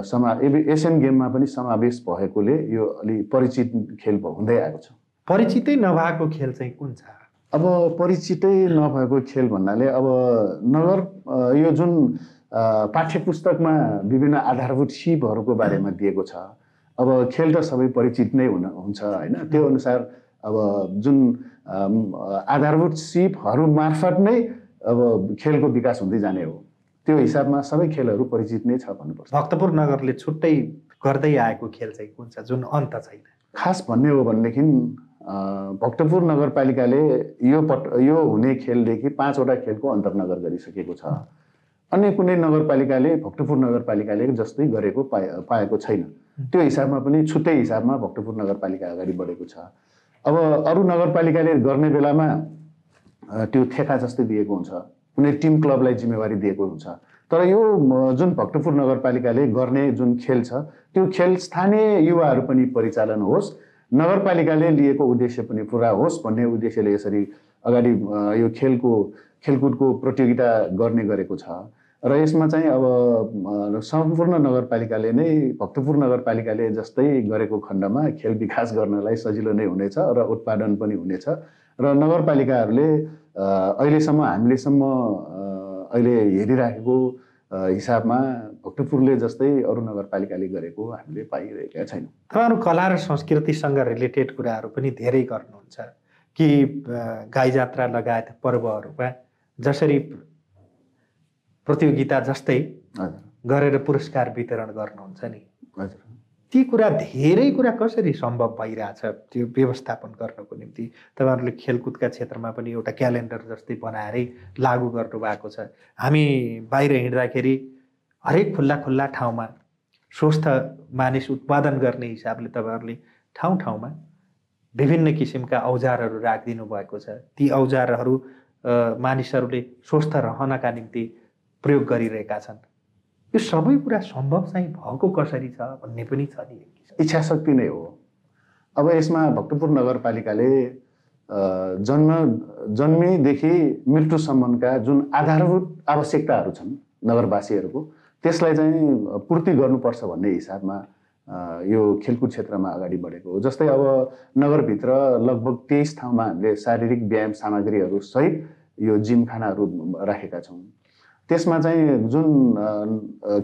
समा एसियन गेममा पनि समावेश भएकोले यो अलि परिचित खेल हुँदै आएको छ। परिचितै नभएको खेल चाहिँ कुन छ? अब परिचितै नभएको खेल भन्नाले अब नगर यो जुन पाठ्यपुस्तक में विभिन्न आधारभूत सिपहरूको बारेमा दिएको छ। अब खेल त सबै परिचित नै हुन हुन्छ हैन, त्यो अनुसार अब जुन आधारभूत सिपहरू मार्फत नै अब खेलको विकास हुँदै जाने हो, त्यो हिसाबमा सबै खेलहरू परिचित नै छ भन्नुपर्छ। भक्तपुर नगरले छुट्टै गर्दै आएको खेल चाहिँ कुन छ जुन अन्त छैन? खास भन्ने हो भनेदेखि भक्तपुर नगरपालिकाले यो पट यो हुने खेलदेखि पाँचवटा खेलको अन्तर्नगर गरिसकेको छ। अन्य कुनै नगरपालिकाले भक्तपुर नगरपालिकाले जस्तै गरेको पाएको छैन। त्यो हिसाबमा पनि छुट्टै हिसाबमा भक्तपुर नगरपालिका अगाडि बढेको छ। अब अरू नगरपालिकाले गर्ने बेलामा त्यो ठेका जस्तै दिएको हुन्छ, कुनै टिम क्लबलाई जिम्मेवारी दिएको हुन्छ, तर यो जुन भक्तपुर नगरपालिकाले गर्ने जुन खेल छ त्यो खेल स्थानीय युवाहरू पनि परिचालन होस्, नगरपालिकाले लिएको उद्देश्य पनि पूरा होस् भन्ने उद्देश्यले यसरी अगाडि यो खेलको खेलकुदको प्रतियोगिता गर्ने गरेको छ। र यसमा चाहिँ अब सम्पूर्ण नगरपालिकाले नै भक्तपुर नगरपालिकाले जस्तै गरेको खण्डमा खेल विकास गर्नलाई सजिलो नै हुनेछ र उत्पादन पनि हुनेछ। र नगरपालिकाहरूले अहिलेसम्म हामीलेसम्म अहिले हेरिराखेको हिसाबमा भक्तपुरले जस्तै अरू नगरपालिकाले गरेको हामीले पाइरहेका छैनौँ। तपाईँहरू कला र संस्कृतिसँग रिलेटेड कुराहरू पनि धेरै गर्नुहुन्छ कि गाई जात्रा लगायत पर्वहरूमा जसरी प्रतियोगिता जस्तै गरेर पुरस्कार वितरण गर्नुहुन्छ नि, ती कुरा धेरै कुरा कसरी सम्भव भइरहेछ त्यो व्यवस्थापन गर्नको निम्ति? तपाईहरुले खेलकुदका क्षेत्रमा पनि एउटा क्यालेन्डर जस्तै बनाएरै लागू गर्नु भएको छ। हामी बाहिर हिँड्दाखेरि हरेक खुल्ला खुल्ला ठाउँमा स्वस्थ मानिस उत्पादन गर्ने हिसाबले तपाईहरुले ठाउँ ठाउँमा विभिन्न किसिमका औजारहरू राखिदिनु भएको छ। ती औजारहरू मानिसहरूले स्वस्थ रहनका निम्ति प्रयोग गरिरहेका छन्। यो सबै कुरा सम्भव चाहिँ भएको कसरी छ भन्ने पनि छ नि, इच्छा शक्ति नै हो। अब यसमा भक्तपुर नगरपालिकाले जन्म जन्मेदेखि मृत्युसम्मका जुन आधारभूत आवश्यकताहरू छन् नगरवासीहरूको त्यसलाई चाहिँ पूर्ति गर्नुपर्छ भन्ने हिसाबमा यो खेलकुद क्षेत्रमा अगाडि बढेको हो। जस्तै अब नगरभित्र लगभग तेइस ठाउँमा हामीले शारीरिक व्यायाम सामग्रीहरू सहित यो जिमखानाहरू राखेका छौँ। त्यसमा चाहिँ जुन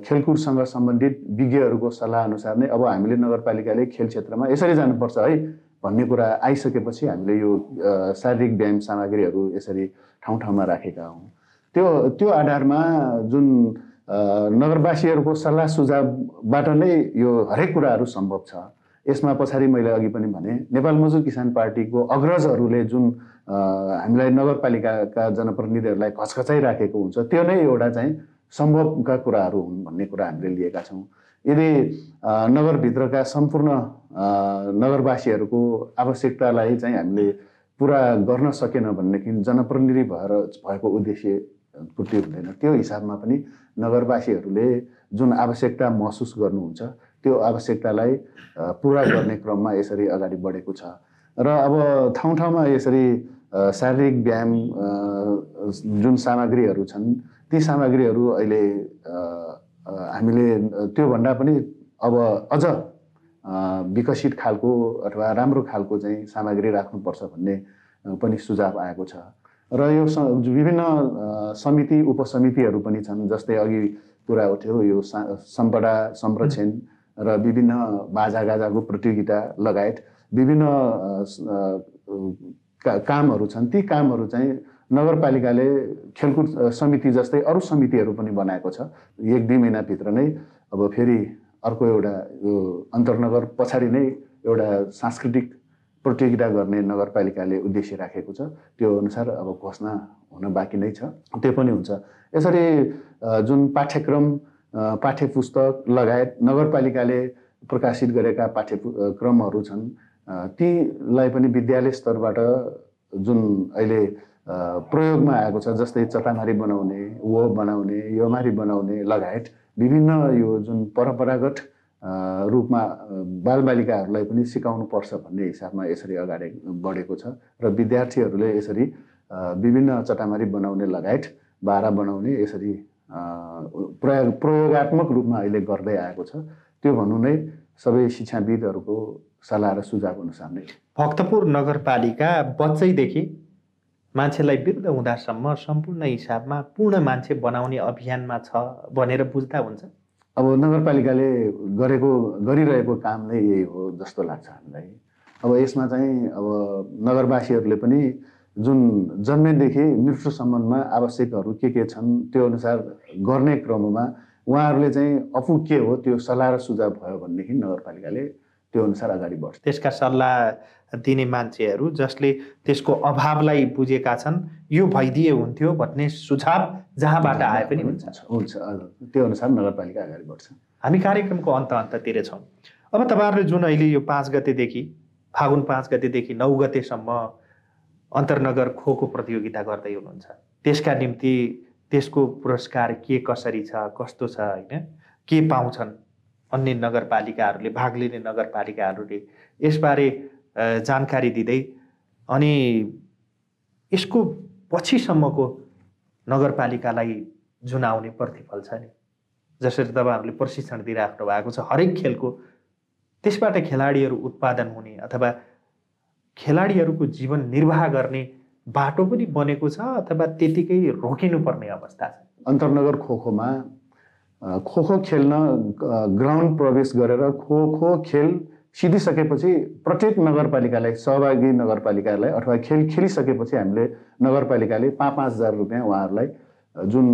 खेलकुदसँग सम्बन्धित विज्ञहरूको सल्लाह अनुसार नै अब हामीले नगरपालिकाले खेल क्षेत्रमा यसरी जानुपर्छ है भन्ने कुरा आइसकेपछि हामीले यो शारीरिक व्यायाम सामग्रीहरू यसरी ठाउँ ठाउँमा राखेका हौँ। त्यो त्यो आधारमा जुन नगरवासीहरूको सल्लाह सुझावबाट नै यो हरेक कुराहरू सम्भव छ। यसमा पछाडि मैले अघि पनि भने नेपाल मजदुर किसान पार्टीको अग्रजहरूले जुन हामीलाई नगरपालिकाका जनप्रतिनिधिहरूलाई खचखचाइ राखेको हुन्छ त्यो नै एउटा चाहिँ सम्भवका कुराहरू हुन् भन्ने कुरा हामीले लिएका छौँ। यदि नगरभित्रका सम्पूर्ण नगरवासीहरूको आवश्यकतालाई चाहिँ हामीले पुरा गर्न सकेन भनेदेखि जनप्रतिनिधि भएर भएको उद्देश्य पूर्ति हुँदैन। त्यो हिसाबमा पनि नगरवासीहरूले जुन आवश्यकता महसुस गर्नुहुन्छ त्यो आवश्यकतालाई पूरा गर्ने क्रममा यसरी अगाडि बढेको छ। र अब ठाउँ ठाउँमा यसरी शारीरिक व्यायाम जुन सामग्रीहरू छन् ती सामग्रीहरू अहिले हामीले त्योभन्दा पनि अब अझ विकसित खालको अथवा राम्रो खालको चाहिँ सामग्री राख्नुपर्छ भन्ने पनि सुझाव आएको छ। र यो विभिन्न समिति उपसमितिहरू पनि छन्। जस्तै अघि कुरा उठ्यो यो सम्पदा संरक्षण र विभिन्न बाजागाजाको प्रतियोगिता लगायत विभिन्न का, कामहरू छन्। ती कामहरू चाहिँ नगरपालिकाले खेलकुद समिति जस्तै अरू समितिहरू पनि बनाएको छ। एक दुई महिनाभित्र नै अब फेरि अर्को एउटा यो अन्तर्नगर पछाडि नै एउटा सांस्कृतिक प्रतियोगिता गर्ने नगरपालिकाले उद्देश्य राखेको छ। त्यो अनुसार अब घोषणा हुन बाँकी नै छ, त्यो पनि हुन्छ। यसरी जुन पाठ्यक्रम पाठ्यपुस्तक लगायत नगरपालिकाले प्रकाशित गरेका पाठ्यक्रमहरू छन् तीलाई पनि विद्यालय स्तरबाट जुन अहिले प्रयोगमा आएको छ जस्तै चटामारी बनाउने, वो बनाउने, योमारी बनाउने लगायत विभिन्न यो जुन परम्परागत रूपमा बालबालिकाहरूलाई पनि सिकाउनु पर्छ भन्ने हिसाबमा यसरी अगाडि बढेको छ। र विद्यार्थीहरूले यसरी विभिन्न चटामारी बनाउने लगायत बारा बनाउने यसरी प्रयोग प्रयोगात्मक रूपमा अहिले गर्दै आएको छ। त्यो भन्नु नै सबै शिक्षाविदहरूको सल्लाह र सुझाव अनुसार नै। भक्तपुर नगरपालिका बच्चैदेखि मान्छेलाई विरुद्ध हुँदासम्म सम्पूर्ण हिसाबमा पूर्ण मान्छे बनाउने अभियानमा छ भनेर बुझ्दा हुन्छ। अब नगरपालिकाले गरेको गरिरहेको कामले यही हो जस्तो लाग्छ हामीलाई। अब यसमा चाहिँ अब नगरवासीहरूले पनि जुन जन्मेदेखि मृत्युसम्ममा आवश्यकहरू के के छन् त्यो अनुसार गर्ने क्रममा उहाँहरूले चाहिँ अफु के हो त्यो सल्लाह र सुझाव भयो भनेदेखि नगरपालिकाले त्यो अनुसार अगाडि बढ्छ। त्यसका सल्लाह दिने मान्छेहरू जसले त्यसको अभावलाई बुझेका छन् यो भइदिए हुन्थ्यो भन्ने सुझाव जहाँबाट आए पनि हुन्छ हुन्छ त्यो अनुसार नगरपालिका अगाडि बढ्छ। हामी कार्यक्रमको अन्त अन्ततिर छौँ। अब तपाईँहरूले जुन अहिले यो पाँच गतेदेखि फागुन पाँच गतेदेखि नौ गतेसम्म अन्तर्नगर खोको प्रतियोगिता गर्दै हुनुहुन्छ, त्यसका निम्ति त्यसको पुरस्कार के कसरी छ कस्तो छ हैन के पाउँछन् अन्य नगरपालिकाहरूले भाग लिने नगरपालिकाहरूले यसबारे जानकारी दिँदै अनि यसको पछिसम्मको नगरपालिकालाई जुन आउने प्रतिफल छ नि जसरी तपाईहरूले प्रशिक्षण दिइराख्नु भएको छ हरेक खेलको त्यसबाट खेलाडीहरू उत्पादन हुने अथवा खेलाडीहरूको जीवन निर्वाह गर्ने बाटो पनि बनेको छ अथवा त्यतिकै रोकिनुपर्ने अवस्था छ। अन्तर्नगर खोखोमा खोखो खेल्न ग्राउन्ड प्रवेश गरेर खोखो खेल सिधिसकेपछि प्रत्येक नगरपालिकालाई सहभागी नगरपालिकालाई अथवा खेल खेलिसकेपछि हामीले नगरपालिकाले पाँच पाँच हजार रुपियाँ उहाँहरूलाई जुन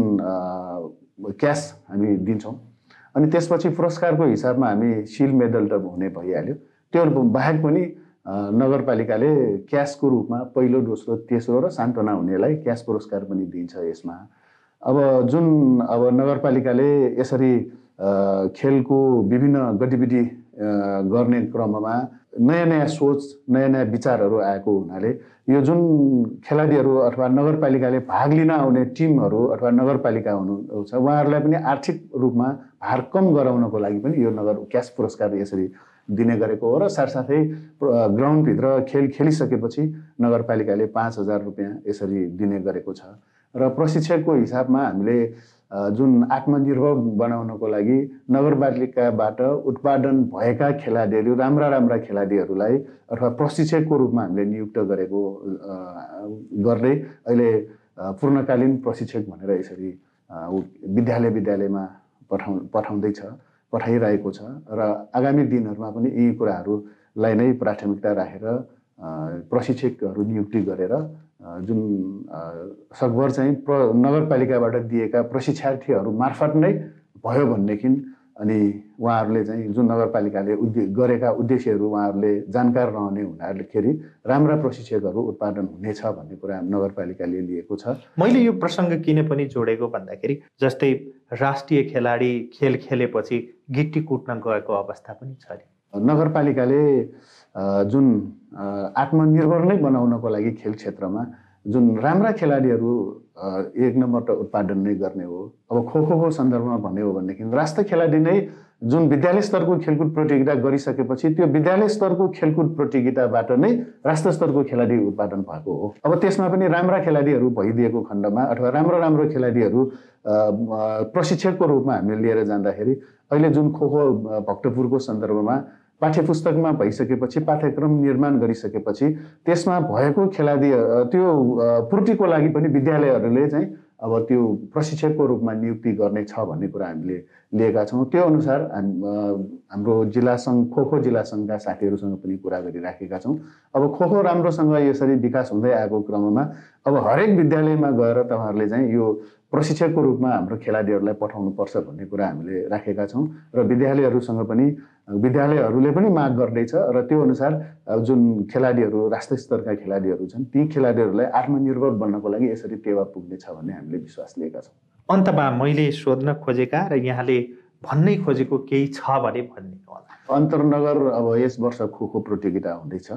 क्यास हामी दिन्छौँ अनि त्यसपछि पुरस्कारको हिसाबमा हामी सिल्ड मेडल त हुने भइहाल्यो। त्यो बाहेक पनि नगरपालिकाले क्यासको रूपमा पहिलो दोस्रो तेस्रो र सान्त्वना हुनेलाई क्यास पुरस्कार पनि दिन्छ। यसमा अब जुन अब नगरपालिकाले यसरी खेलको विभिन्न गतिविधि गर्ने क्रममा नयाँ नयाँ सोच नयाँ नयाँ विचारहरू आएको हुनाले यो जुन खेलाडीहरू अथवा नगरपालिकाले भाग लिन आउने टिमहरू अथवा नगरपालिका हुनुहुन्छ उहाँहरूलाई पनि आर्थिक रूपमा भार कम गराउनको लागि पनि यो नगर क्यास पुरस्कार यसरी दिने गरेको हो र साथसाथै ग्राउन्डभित्र खेल खेलिसकेपछि नगरपालिकाले पाँच हजार रुपियाँ यसरी दिने गरेको छ। र प्रशिक्षकको हिसाबमा हामीले जुन आत्मनिर्भर बनाउनको लागि नगरपालिकाबाट उत्पादन भएका खेलाडीहरू राम्रा राम्रा खेलाडीहरूलाई अथवा प्रशिक्षकको रूपमा हामीले नियुक्त गरेको गर्दै अहिले पूर्णकालीन प्रशिक्षक भनेर यसरी विद्यालय विद्यालयमा पठाउ पठाउँदैछ पठाइरहेको छ र आगामी दिनहरूमा पनि यी कुराहरूलाई नै प्राथमिकता राखेर प्रशिक्षकहरू नियुक्ति गरेर जुन सकभर चाहिँ प्र नगरपालिकाबाट दिएका प्रशिक्षार्थीहरू मार्फत नै भयो भनेदेखि अनि उहाँहरूले चाहिँ जुन नगरपालिकाले उद्दे गरेका उद्देश्यहरू उहाँहरूले जानकार रहने हुनाखेरि राम्रा प्रशिक्षकहरू उत्पादन हुनेछ भन्ने कुरा नगरपालिकाले लिएको छ। मैले यो प्रसङ्ग किन पनि जोडेको भन्दाखेरि जस्तै राष्ट्रिय खेलाडी खेल खेलेपछि गिट्टी कुट्न गएको अवस्था पनि छ। नगरपालिकाले जुन आत्मनिर्भर नै बनाउनको लागि खेल क्षेत्रमा जुन राम्रा खेलाडीहरू एक नम्बर त उत्पादन नै गर्ने हो। अब खोखोको सन्दर्भमा भन्ने हो भनेदेखि राष्ट्रिय खेलाडी नै जुन विद्यालय स्तरको खेलकुद प्रतियोगिता गरिसकेपछि त्यो विद्यालय स्तरको खेलकुद प्रतियोगिताबाट नै राष्ट्र स्तरको खेलाडी उत्पादन भएको हो। अब त्यसमा पनि राम्रा खेलाडीहरू भइदिएको खण्डमा अथवा राम्रो राम्रो खेलाडीहरू प्रशिक्षकको रूपमा हामीले लिएर जाँदाखेरि अहिले जुन खोखो भक्तपुरको सन्दर्भमा पाठ्यपुस्तकमा भइसकेपछि पाठ्यक्रम निर्माण गरिसकेपछि त्यसमा भएको खेलाडी त्यो पूर्तिको लागि पनि विद्यालयहरूले चाहिँ अब त्यो प्रशिक्षकको रूपमा नियुक्ति गर्नेछ भन्ने कुरा हामीले लिएका छौँ। त्यो अनुसार हाम्रो जिल्ला सङ्घ खोखो जिल्ला सङ्घका साथीहरूसँग पनि कुरा गरिराखेका छौँ। अब खोखो राम्रोसँग यसरी विकास हुँदै आएको क्रममा अब हरेक विद्यालयमा गएर तपाईँहरूले चाहिँ यो प्रशिक्षकको रूपमा हाम्रो खेलाडीहरूलाई पठाउनुपर्छ भन्ने कुरा हामीले राखेका छौँ र विद्यालयहरूसँग पनि विद्यालयहरूले पनि माग गर्दैछ र त्यो अनुसार जुन खेलाडीहरू राष्ट्रिय स्तरका खेलाडीहरू छन् ती खेलाडीहरूलाई आत्मनिर्भर बन्नको लागि यसरी टेवा पुग्नेछ भन्ने हामीले विश्वास लिएका छौँ। अन्तमा मैले सोध्न खोजेका र यहाँले भन्नै खोजेको केही छ भने भन्ने होला। अन्तर्नगर अब यस वर्ष खोखो प्रतियोगिता हुँदैछ।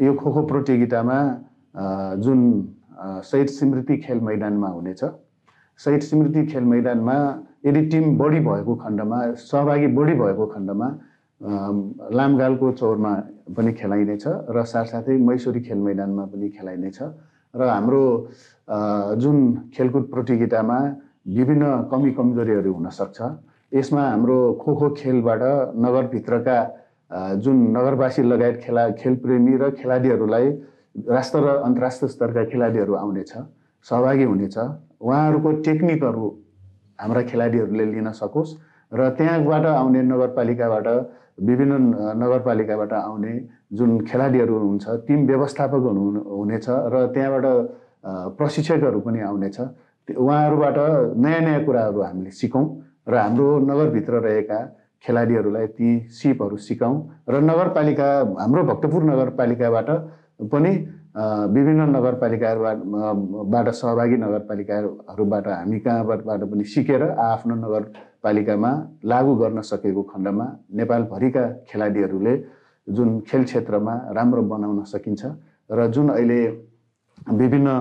यो खोखो प्रतियोगितामा जुन शहीद स्मृति खेल मैदानमा हुनेछ। शहीद स्मृति खेल मैदानमा यदि टिम बढी भएको खण्डमा सहभागी बढी भएको खण्डमा लामगालको चौरमा पनि खेलाइनेछ र साथसाथै मैसूरी खेल मैदानमा पनि खेलाइनेछ र हाम्रो जुन खेलकुद प्रतियोगितामा विभिन्न कमी कमजोरीहरू हुनसक्छ। यसमा हाम्रो खोखो खेलबाट नगरभित्रका जुन नगरवासी लगायत खेला खेलप्रेमी र खेलाडीहरूलाई राष्ट्र र अन्तर्राष्ट्रिय स्तरका खेलाडीहरू आउने छ, सहभागी हुनेछ। उहाँहरूको टेक्निकहरू हाम्रा खेलाडीहरूले लिन सकोस् र त्यहाँबाट आउने नगरपालिकाबाट विभिन्न नगरपालिकाबाट आउने जुन खेलाडीहरू हुनुहुन्छ टिम व्यवस्थापक हुनेछ र त्यहाँबाट प्रशिक्षकहरू पनि आउनेछ। उहाँहरूबाट नयाँ नयाँ कुराहरू हामीले सिकौँ र हाम्रो नगरभित्र रहेका खेलाडीहरूलाई ती सिपहरू सिकाउँ र नगरपालिका हाम्रो भक्तपुर नगरपालिकाबाट पनि विभिन्न नगरपालिकाहरूबाट सहभागी नगरपालिकाहरूबाट हामी कहाँबाट पनि सिकेर आफ्नो नगरपालिकामा लागू गर्न सकेको खण्डमा नेपालभरिका खेलाडीहरूले जुन खेल क्षेत्रमा राम्रो बनाउन सकिन्छ र जुन अहिले विभिन्न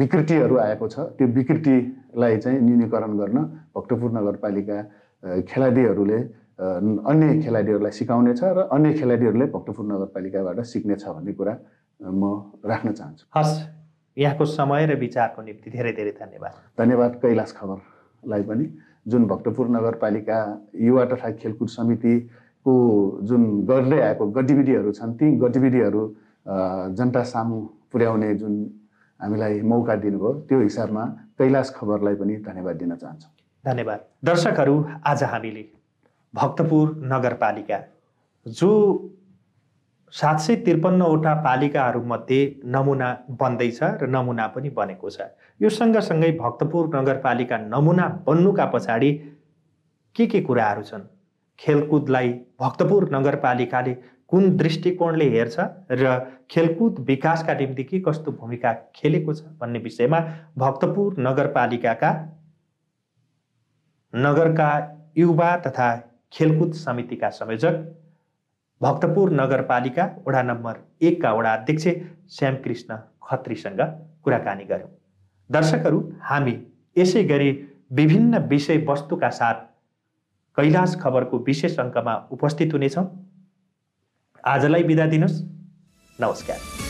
विकृतिहरू आएको छ त्यो विकृतिलाई चाहिँ न्यूनीकरण गर्न भक्तपुर नगरपालिका खेलाडीहरूले अन्य खेलाडीहरूलाई सिकाउनेछ र अन्य खेलाडीहरूले भक्तपुर नगरपालिकाबाट सिक्नेछ भन्ने कुरा म राख्न चाहन्छु। हस्, यहाँको समय र विचारको निम्ति धेरै धेरै धन्यवाद। धन्यवाद कैलाश खबरलाई पनि, जुन भक्तपुर नगरपालिका युवा तथा खेलकुद समितिको जुन गर्दै आएको गतिविधिहरू छन् ती गतिविधिहरू जनता सामु पुर्याउने जुन हामीलाई मौका दिनुभयो त्यो हिसाबमा कैलाश खबरलाई पनि धन्यवाद दिन चाहन्छु। धन्यवाद। दर्शकहरू, आज हामीले भक्तपुर नगरपालिका जो सात सय त्रिपन्नवटा पालिकाहरूमध्ये नमुना बन्दैछ र नमुना पनि बनेको छ, यो सँगसँगै भक्तपुर नगरपालिका नमुना बन्नुका पछाडि के के कुराहरू छन्, खेलकुदलाई भक्तपुर नगरपालिकाले कुन दृष्टिकोणले हेर्छ र खेलकुद विकासका निम्ति के कस्तो भूमिका खेलेको छ भन्ने विषयमा भक्तपुर नगरपालिकाका नगरका युवा तथा खेलकुद समितिका संयोजक भक्तपुर नगरपालिका वडा नम्बर एक का वडा अध्यक्ष श्यामकृष्ण खत्रीसँग कुराकानी गऱ्यौँ। दर्शकहरू, हामी यसै गरी विभिन्न विषयवस्तुका साथ कैलाश खबरको विशेष अङ्कमा उपस्थित हुनेछौँ। आजलाई बिदा दिनुहोस्। नमस्कार।